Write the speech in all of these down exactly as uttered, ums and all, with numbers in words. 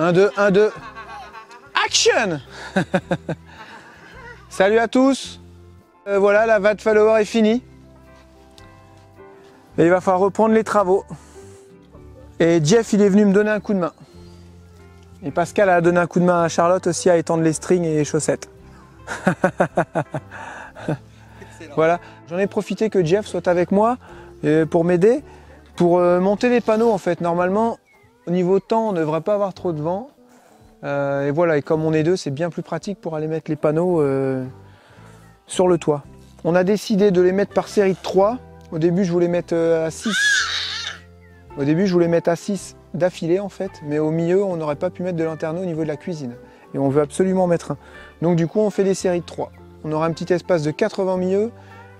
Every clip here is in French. un, deux, un, deux. Action. Salut à tous. Euh, voilà, la V A T follower est finie. Et il va falloir reprendre les travaux. Et Jeff, il est venu me donner un coup de main. Et Pascal a donné un coup de main à Charlotte aussi à étendre les strings et les chaussettes. Voilà, j'en ai profité que Jeff soit avec moi pour m'aider, pour monter les panneaux en fait. Normalement, au niveau temps, on ne devrait pas avoir trop de vent. Et voilà, et comme on est deux, c'est bien plus pratique pour aller mettre les panneaux sur le toit. On a décidé de les mettre par série de trois. Au début, je voulais mettre à six. Au début, je voulais mettre à six. D'affilée en fait, mais au milieu on n'aurait pas pu mettre de lanterneau au niveau de la cuisine et on veut absolument mettre un. Donc du coup on fait des séries de trois. On aura un petit espace de quatre-vingts milieux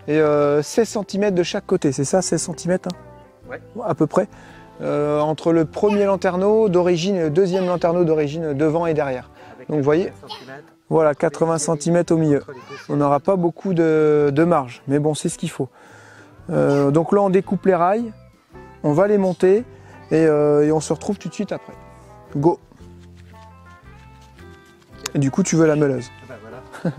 et euh, seize centimètres de chaque côté, c'est ça, seize centimètres hein, ouais. À peu près, euh, entre le premier lanterneau d'origine et le deuxième lanterneau d'origine devant et derrière. Avec donc vous voyez, voilà quatre-vingts centimètres au milieu. On n'aura pas beaucoup de, de marge, mais bon c'est ce qu'il faut. Euh, donc là on découpe les rails, on va les monter. Et, euh, et on se retrouve tout de suite après. Go. Et du coup, tu veux la meuleuse. Ah bah voilà.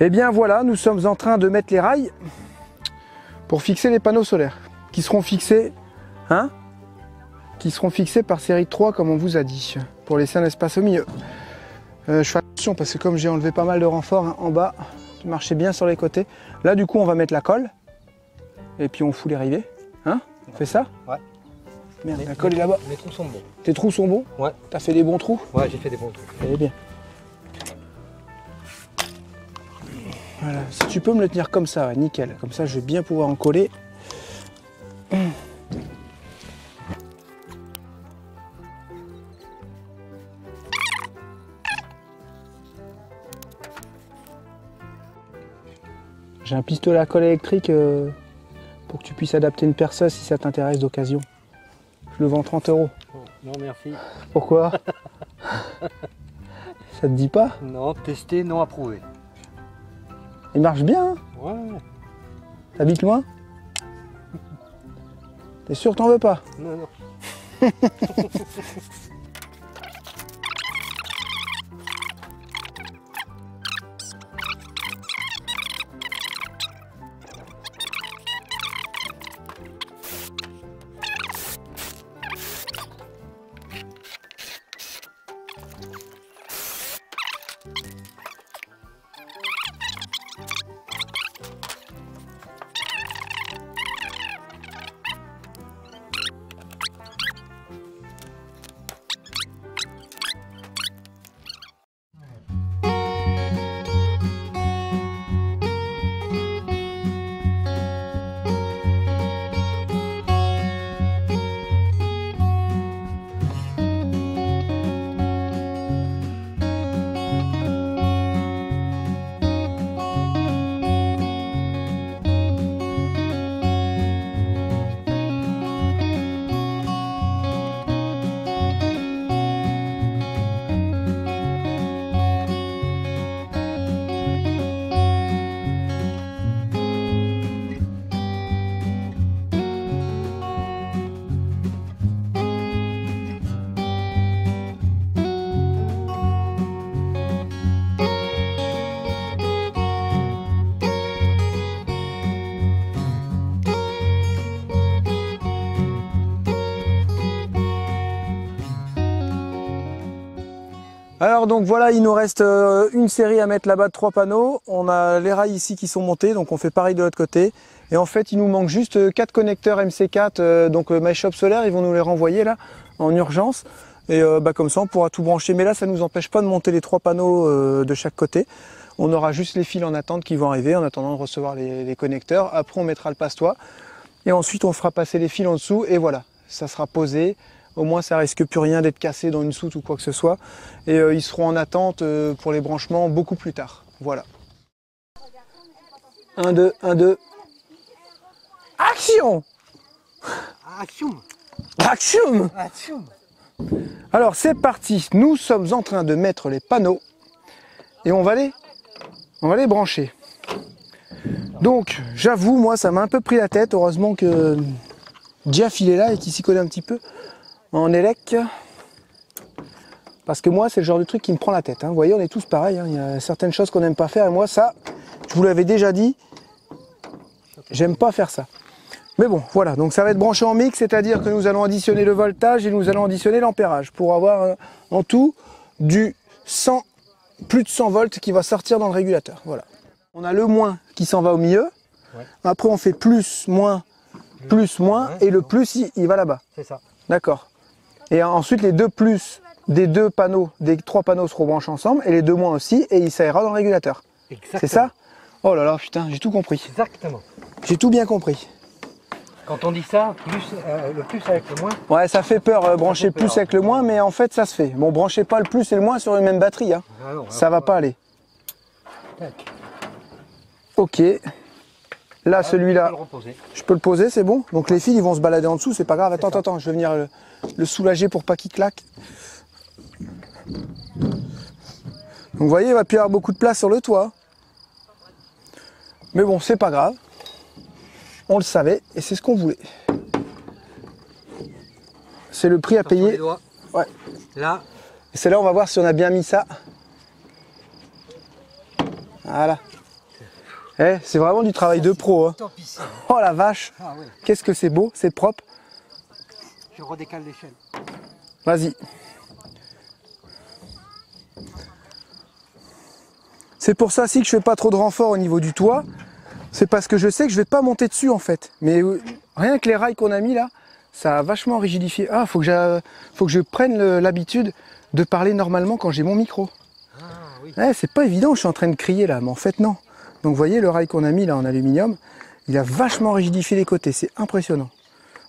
Et bien voilà, nous sommes en train de mettre les rails pour fixer les panneaux solaires qui seront fixés, hein, qui seront fixés par série trois comme on vous a dit, pour laisser un espace au milieu. Euh, je fais attention parce que comme j'ai enlevé pas mal de renforts hein, en bas, je marchais bien sur les côtés. Là du coup on va mettre la colle et puis on fout les rivets, hein, on fait ça. Ouais. Merde, les, la colle les, est là-bas. Les trous sont bons. Tes trous sont bons. Ouais. T'as fait des bons trous. Ouais, j'ai fait des bons trous. Allez bien. Voilà, si tu peux me le tenir comme ça, nickel. Comme ça, je vais bien pouvoir en coller. J'ai un pistolet à colle électrique pour que tu puisses adapter une perceuse si ça t'intéresse d'occasion. Je le vends trente euros. Non, merci. Pourquoi? Ça te dit pas? Non, testé, non approuvé. Il marche bien, hein? Ouais. T'habites loin? T'es sûr que t'en veux pas? Non, non. Alors donc voilà, il nous reste une série à mettre là-bas de trois panneaux. On a les rails ici qui sont montés, donc on fait pareil de l'autre côté. Et en fait, il nous manque juste quatre connecteurs M C quatre, donc MyShop Solaire, ils vont nous les renvoyer là, en urgence. Et euh, bah, comme ça, on pourra tout brancher. Mais là, ça ne nous empêche pas de monter les trois panneaux euh, de chaque côté. On aura juste les fils en attente qui vont arriver, en attendant de recevoir les, les connecteurs. Après, on mettra le passe-toit. Et ensuite, on fera passer les fils en dessous, et voilà. ça sera posé. Au moins, ça risque plus rien d'être cassé dans une soute ou quoi que ce soit. Et euh, ils seront en attente euh, pour les branchements beaucoup plus tard. Voilà. un, deux, un, deux. Action! Action! Action! Action! Alors, c'est parti. Nous sommes en train de mettre les panneaux. Et on va les, on va les brancher. Donc, j'avoue, moi, ça m'a un peu pris la tête. Heureusement que Jeff, il est là et qu'il s'y connaît un petit peu en élec. Parce que moi, c'est le genre de truc qui me prend la tête. Hein. Vous voyez, on est tous pareils. Hein. Il y a certaines choses qu'on n'aime pas faire. Et moi, ça, je vous l'avais déjà dit, j'aime pas faire ça. Mais bon, voilà. Donc, ça va être branché en mix. C'est-à-dire que nous allons additionner le voltage et nous allons additionner l'ampérage pour avoir en tout du cent, plus de cent volts qui va sortir dans le régulateur. Voilà. On a le moins qui s'en va au milieu, ouais. Après on fait plus, moins, plus, moins, ouais, et le plus il, il va là-bas. C'est ça. D'accord. Et ensuite les deux plus des deux panneaux, des trois panneaux se rebranchent ensemble, et les deux moins aussi, et ça ira dans le régulateur. C'est ça? Oh là là, putain, j'ai tout compris. Exactement. J'ai tout bien compris. Quand on dit ça, plus, euh, le plus avec le moins. Ouais, ça fait peur, euh, brancher plus avec le moins, mais en fait ça se fait. Bon, branchez pas le plus et le moins sur une même batterie, hein. Ah non, ça va pas, pas aller. Tac. Ok, là ah, celui-là, je peux le poser, c'est bon. Donc les fils, ils vont se balader en dessous, c'est pas grave. Attends, attends, attends, je vais venir le, le soulager pour pas qu'il claque. Donc vous voyez, il va plus y avoir beaucoup de place sur le toit. Mais bon, c'est pas grave. On le savait et c'est ce qu'on voulait. C'est le prix à payer. Ouais. Là. Et c'est là, on va voir si on a bien mis ça. Voilà. Eh, c'est vraiment du travail de pro. Hein. Oh la vache, ah, oui. Qu'est-ce que c'est beau, c'est propre. Je redécale l'échelle. Vas-y. C'est pour ça si que je fais pas trop de renfort au niveau du toit. C'est parce que je sais que je vais pas monter dessus en fait. Mais rien que les rails qu'on a mis là, ça a vachement rigidifié. Ah, faut que je, faut que je prenne l'habitude de parler normalement quand j'ai mon micro. Ah, oui. Eh, c'est pas évident, je suis en train de crier là, mais en fait non. Donc vous voyez, le rail qu'on a mis là en aluminium, il a vachement rigidifié les côtés, c'est impressionnant.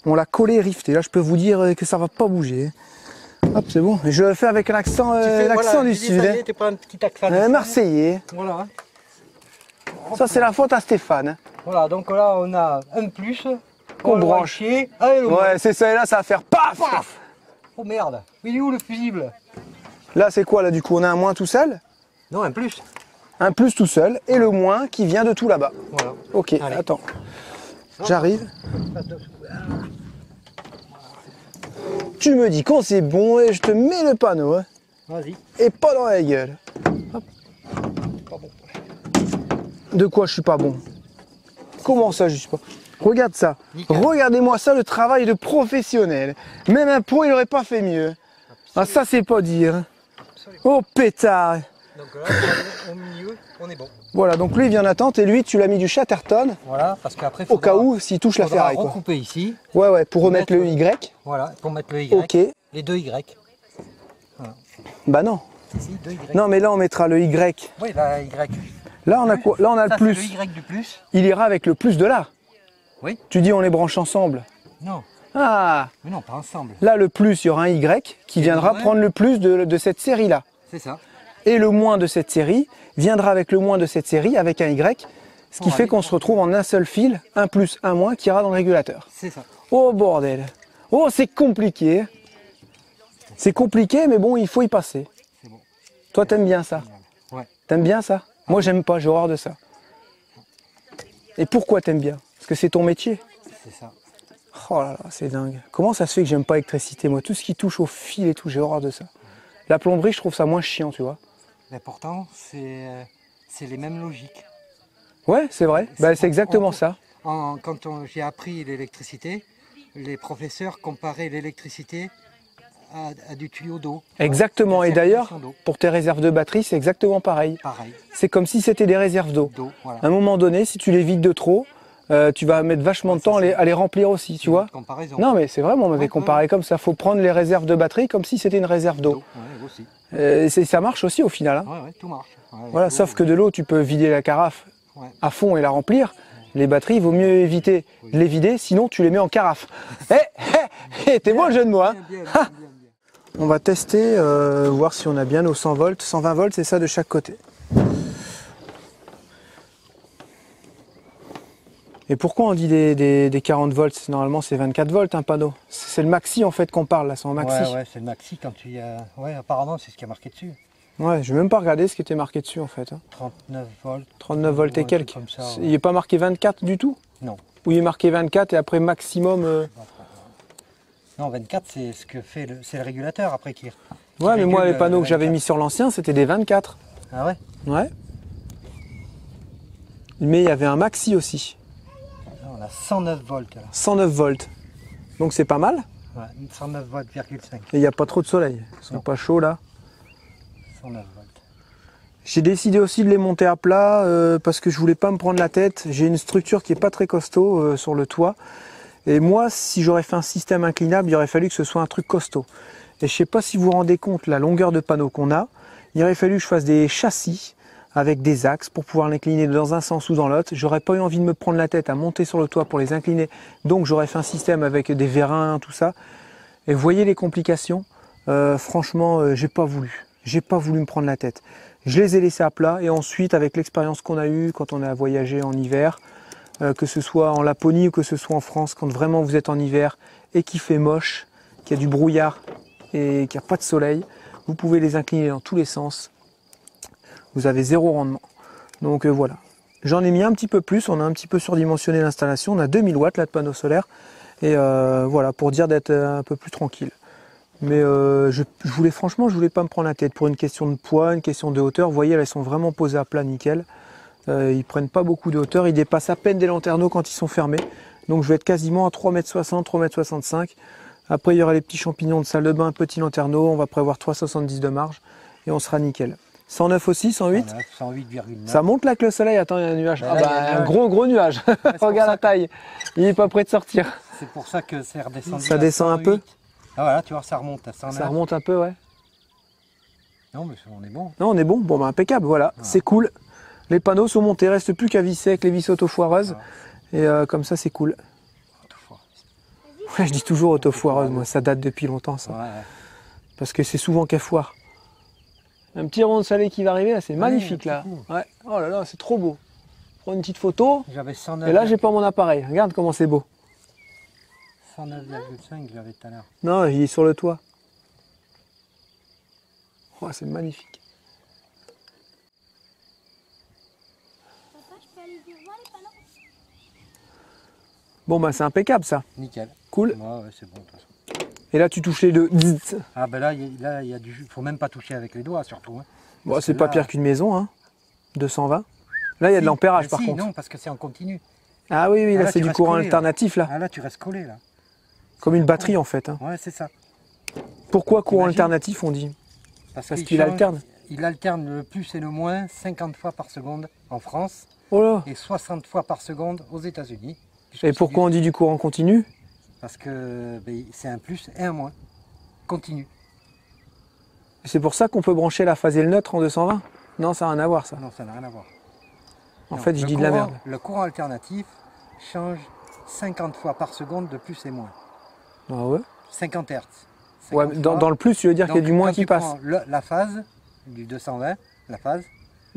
On l'a collé rifté, là je peux vous dire que ça va pas bouger. Hop, c'est bon, je le fais avec l'accent euh, voilà, du sud. Hein. Pas un petit accent euh, marseillais. Voilà. Ça c'est la faute à Stéphane. Voilà, donc là on a un plus, qu'on branche. Branché. Allez, on ouais, c'est ça, et là ça va faire paf, paf. Oh merde, il est où le fusible? Là c'est quoi là du coup, on a un moins tout seul? Non, un plus. Un plus tout seul et le moins qui vient de tout là-bas. Voilà. Ok, allez. Attends. J'arrive. Tu me dis quand c'est bon et je te mets le panneau. Hein. Vas-y. Et pas dans la gueule. Hop. Pas bon. De quoi je suis pas bon? Comment ça je suis pas? Regarde ça. Regardez-moi ça, le travail de professionnel. Même un pro, il aurait pas fait mieux. Absolument. Ah ça c'est pas dire. Absolument. Oh pétard. Donc là, au milieu, on est bon. Voilà, donc lui, il vient en attente et lui, tu l'as mis du chatterton. Voilà, parce qu'après, au cas où, s'il touche la ferraille. On va recouper ici. Ouais, ouais, pour, pour remettre mettre, le Y. Voilà, pour mettre le Y. Ok. Les deux Y. Voilà. Bah non. Si, deux Y. Non, mais là, on mettra le Y. Oui, là, Y. Là, on a quoi? Là, on a ça, le plus. Le Y du plus. Il ira avec le plus de là. Oui. Tu dis, on les branche ensemble. Non. Ah. Mais non, pas ensemble. Là, le plus, il y aura un Y qui et viendra prendre le plus de, de cette série-là. C'est ça. Et le moins de cette série viendra avec le moins de cette série avec un Y, ce qui oh, fait qu'on se retrouve en un seul fil, un plus, un moins, qui ira dans le régulateur. C'est ça. Oh bordel. Oh c'est compliqué. C'est compliqué mais bon il faut y passer. Bon. Toi t'aimes bien ça? Ouais. T'aimes bien ça? Moi j'aime pas, j'ai horreur de ça. Et pourquoi t'aimes bien? Parce que c'est ton métier. C'est ça. Oh là là, c'est dingue. Comment ça se fait que j'aime pas l'électricité? Moi tout ce qui touche au fil et tout, j'ai horreur de ça. La plomberie je trouve ça moins chiant tu vois. Mais pourtant, c'est les mêmes logiques. Ouais, c'est vrai. Bah, c'est exactement on, ça. En, quand j'ai appris l'électricité, les professeurs comparaient l'électricité à, à du tuyau d'eau. Exactement. Et d'ailleurs, pour tes réserves de batterie, c'est exactement pareil. Pareil. C'est comme si c'était des réserves d'eau. Voilà. À un moment donné, si tu les vides de trop, euh, tu vas mettre vachement de temps à les, à les remplir aussi, tu vois. Comparaison. Non, mais c'est vrai, on m'avait ouais, comparé ouais. comme ça. Il faut prendre les réserves de batterie comme si c'était une réserve d'eau. Ouais, aussi. Et ça marche aussi au final. Hein. Ouais, ouais, tout marche. Ouais, voilà, tout, sauf ouais. que de l'eau, tu peux vider la carafe ouais. à fond et la remplir. Ouais. Les batteries, il vaut mieux éviter oui. de les vider, sinon tu les mets en carafe. Hé, hé, T'es bon le jeu de moi. On va tester, euh, voir si on a bien nos cent volts. cent vingt volts, c'est ça de chaque côté. Et pourquoi on dit des, des, des quarante volts? Normalement, c'est vingt-quatre volts un panneau. C'est le maxi en fait qu'on parle là, c'est en maxi. Ouais, ouais c'est le maxi quand tu y as... Ouais, apparemment, c'est ce qui est marqué dessus. Ouais, je vais même pas regarder ce qui était marqué dessus en fait. trente-neuf volts. trente-neuf volts et quelques. Comme ça, ouais. Il n'est pas marqué vingt-quatre du tout? Non. Ou il est marqué vingt-quatre et après maximum... Euh... Non, vingt-quatre, c'est ce que fait le, le régulateur après qui... qui ouais, mais moi, les panneaux le que j'avais mis sur l'ancien, c'était des vingt-quatre. Ah ouais? Ouais. Mais il y avait un maxi aussi. On a cent neuf volts. Là. cent neuf volts. Donc c'est pas mal. Ouais, cent neuf virgule cinq volts. Et il n'y a pas trop de soleil. Ils sont non. pas chauds là. cent neuf volts. J'ai décidé aussi de les monter à plat euh, parce que je voulais pas me prendre la tête. J'ai une structure qui est pas très costaud euh, sur le toit. Et moi, si j'aurais fait un système inclinable, il aurait fallu que ce soit un truc costaud. Et je sais pas si vous vous rendez compte la longueur de panneau qu'on a. Il aurait fallu que je fasse des châssis avec des axes pour pouvoir l'incliner dans un sens ou dans l'autre. J'aurais pas eu envie de me prendre la tête à monter sur le toit pour les incliner. Donc j'aurais fait un système avec des vérins, tout ça. Et vous voyez les complications. Euh, franchement, euh, j'ai pas voulu. J'ai pas voulu me prendre la tête. Je les ai laissés à plat et ensuite, avec l'expérience qu'on a eue quand on a voyagé en hiver, euh, que ce soit en Laponie ou que ce soit en France, quand vraiment vous êtes en hiver et qu'il fait moche, qu'il y a du brouillard et qu'il n'y a pas de soleil, vous pouvez les incliner dans tous les sens. Vous avez zéro rendement. Donc euh, voilà. J'en ai mis un petit peu plus, on a un petit peu surdimensionné l'installation, on a deux mille watts là de panneaux solaires. Et euh, voilà, pour dire d'être un peu plus tranquille. Mais euh, je, je voulais franchement, je voulais pas me prendre la tête pour une question de poids, une question de hauteur. Vous voyez, elles sont vraiment posées à plat, nickel. Euh, ils prennent pas beaucoup de hauteur, ils dépassent à peine des lanterneaux quand ils sont fermés. Donc je vais être quasiment à trois mètres soixante, trois mètres soixante-cinq. Après, il y aura les petits champignons de salle de bain, petits lanterneaux. On va prévoir trois virgule soixante-dix de marge et on sera nickel. cent neuf aussi, cent huit, cent huit virgule neuf. Ça monte là que le soleil. Attends, il y a un nuage. Là, ah bah, un, un gros, gros nuage. Ouais, regarde la taille. Il n'est pas prêt de sortir. C'est pour ça que c'est redescendu. Ça descend un peu. Ah voilà, tu vois, ça remonte. À cent neuf. Ça remonte un peu, ouais. Non, mais on est bon. Non, on est bon. Bon, bah, impeccable, voilà. voilà. C'est cool. Les panneaux sont montés. Il ne reste plus qu'à visser avec les vis auto-foireuses. Voilà. Et euh, comme ça, c'est cool. Ouais, je dis toujours auto-foireuse, moi. Ça date depuis longtemps, ça. Ouais, ouais. Parce que c'est souvent qu'à foire. Un petit rayon de soleil qui va arriver, là, c'est magnifique, là. Ouais. Oh là là, c'est trop beau. Prends une petite photo. Et là, j'ai pas mon appareil. Regarde comment c'est beau. cent neuf virgule cinq, je l'avais tout à l'heure. Non, il est sur le toit. Oh, c'est magnifique. Papa, je peux aller voir les panneaux ? Bon, bah, c'est impeccable, ça. Nickel. Cool. Ouais, ouais, c'est bon, de toute façon. Et là, tu touches les deux. Ah ben là, il là, y a du jus. Faut même pas toucher avec les doigts, surtout. Hein. Bon, c'est pas là... pire qu'une maison, hein. deux cent vingt. Là, il y a si, de l'ampérage, par si, contre. Non, parce que c'est en continu. Ah oui, oui, là, là c'est du courant collé, alternatif, là. là. Ah là, tu restes collé, là. Comme une batterie, en fait. Hein. Ouais, c'est ça. Pourquoi courant alternatif, on dit? Parce, parce qu'il qu alterne. Il alterne le plus et le moins cinquante fois par seconde en France. Oh là. Et soixante fois par seconde aux États-Unis. Et pourquoi on dit du courant continu? Parce que ben, c'est un plus et un moins. Continue. C'est pour ça qu'on peut brancher la phase et le neutre en deux cent vingt? Non, ça n'a rien à voir, ça. Non, ça n'a rien à voir. En non, fait, je dis courant, de la merde. Le courant alternatif change cinquante fois par seconde de plus et moins. Ah ouais? cinquante hertz. Ouais, dans, dans le plus, tu veux dire qu'il y a du moins qui passe. Le, la phase du deux cent vingt, la phase...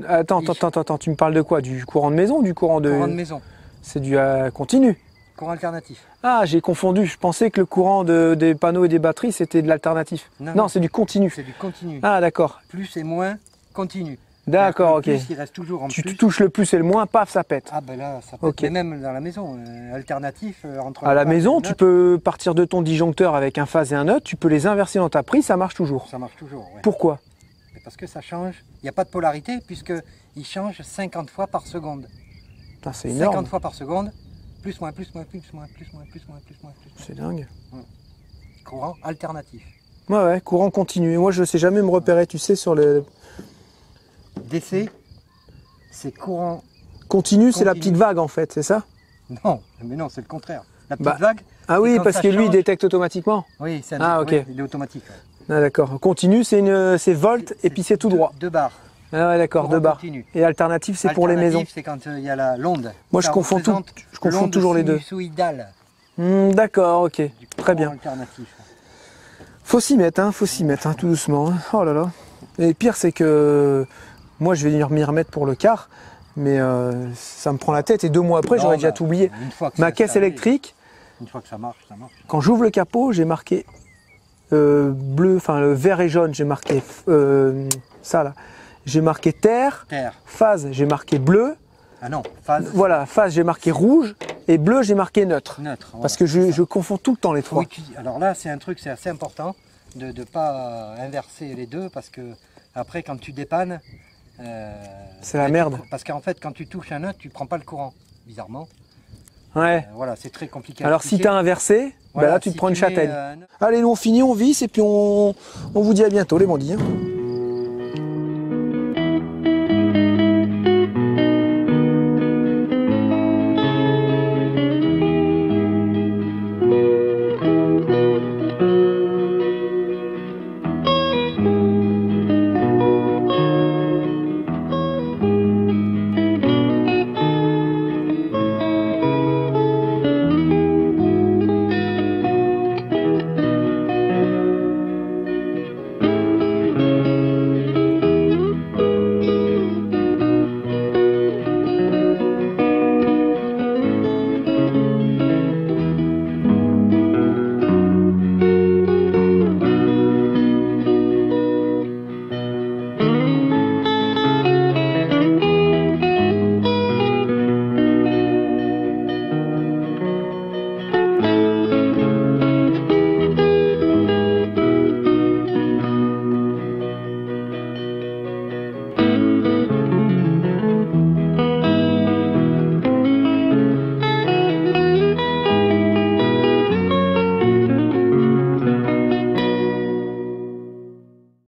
Attends, attends, attends, attends, tu me parles de quoi? Du courant de maison ou du courant de... Courant de maison. C'est du euh, continu. Courant alternatif. Ah, j'ai confondu. Je pensais que le courant de, des panneaux et des batteries, c'était de l'alternatif. Non, non, non c'est du continu. C'est du continu. Ah, d'accord. Plus et moins, continu. D'accord, ok. Plus, il reste toujours en tu plus. touches le plus et le moins, paf, ça pète. Ah, ben là, ça pète. Okay. Mais même dans la maison, euh, alternatif. Euh, entre à la maison, tu peux partir de ton disjoncteur avec un phase et un neutre, tu peux les inverser dans ta prise, ça marche toujours. Ça marche toujours, oui. Pourquoi? Parce que ça change. Il n'y a pas de polarité, puisqu'il change cinquante fois par seconde. Putain, c'est énorme. cinquante fois par seconde. Plus, moins, plus, moins, plus, moins, plus, moins, plus, moins, plus, moins, plus. C'est dingue. Ouais. Courant alternatif. Ouais, ouais, courant continu. Moi, je ne sais jamais me repérer, tu sais, sur le... D C, c'est courant... Continu, c'est la petite vague, en fait, c'est ça? Non, mais non, c'est le contraire. La petite bah. vague... Ah oui, parce que change... lui, il détecte automatiquement. Oui, c'est un... ah, okay. oui, il est automatique. Ouais. Ah, d'accord. Continu, c'est une... volt et puis c'est tout droit. Deux barres. Ah ouais, d'accord, deux barres. Et alternative, c'est pour les maisons. Alternative, c'est quand il euh, y a l'onde. Moi, je confonds, tout, je confonds toujours les deux. Mmh, d'accord, ok, très bien. Faut s'y mettre, hein, faut s'y mettre, hein, tout doucement. Hein. Oh là là. Et le pire, c'est que moi, je vais venir m'y remettre pour le car, mais euh, ça me prend la tête. Et deux mois après, j'aurais bah, déjà tout oublié. Ma caisse électrique, une fois que ça marche, ça marche. Quand j'ouvre le capot, j'ai marqué euh, bleu, enfin le vert et jaune, j'ai marqué euh, ça là. J'ai marqué terre, terre. Phase, j'ai marqué bleu. Ah non, phase. Voilà, phase, j'ai marqué rouge et bleu, j'ai marqué neutre. Neutre. Voilà, parce que je, je confonds tout le temps les trois. Oui, alors là, c'est un truc, c'est assez important de ne pas inverser les deux parce que après, quand tu dépannes, euh, c'est la merde. Tu, parce qu'en fait, quand tu touches un neutre, tu prends pas le courant, bizarrement. Ouais. Euh, voilà, c'est très compliqué. Alors si tu as inversé, voilà, bah là, tu si te prends tu une châtaigne. Euh... Allez, nous on finit, on visse et puis on, on vous dit à bientôt les bandits. Hein.